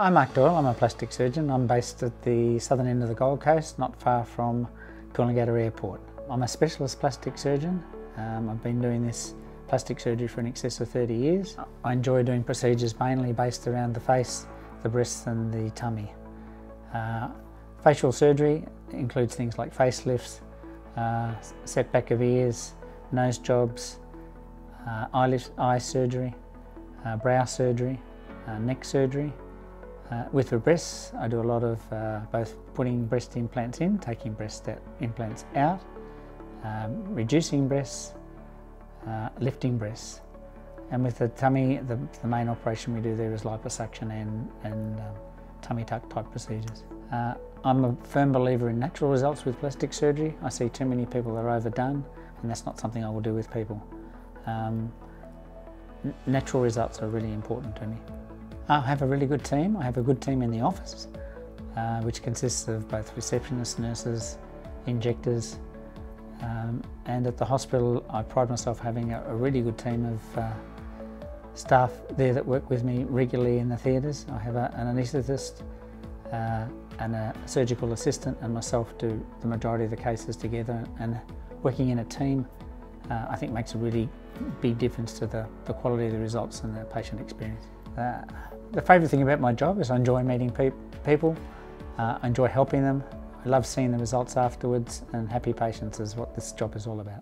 I'm Mark Doyle, I'm a plastic surgeon. I'm based at the southern end of the Gold Coast, not far from Coolangatta Airport. I'm a specialist plastic surgeon. I've been doing this plastic surgery for in excess of 30 years. I enjoy doing procedures mainly based around the face, the breasts and the tummy. Facial surgery includes things like facelifts, setback of ears, nose jobs, eye surgery, brow surgery, neck surgery. With the breasts, I do a lot of both putting breast implants in, taking breast implants out, reducing breasts, lifting breasts. And with the tummy, the main operation we do there is liposuction and tummy tuck type procedures. I'm a firm believer in natural results with plastic surgery. I see too many people that are overdone, and that's not something I will do with people. Natural results are really important to me. I have a really good team. I have a good team in the office, which consists of both receptionists, nurses, injectors, and at the hospital I pride myself having a really good team of staff there that work with me regularly in the theatres. I have an anaesthetist and a surgical assistant and myself do the majority of the cases together, and working in a team I think makes a really big difference to the quality of the results and the patient experience. The favourite thing about my job is I enjoy meeting people, I enjoy helping them, I love seeing the results afterwards, and happy patients is what this job is all about.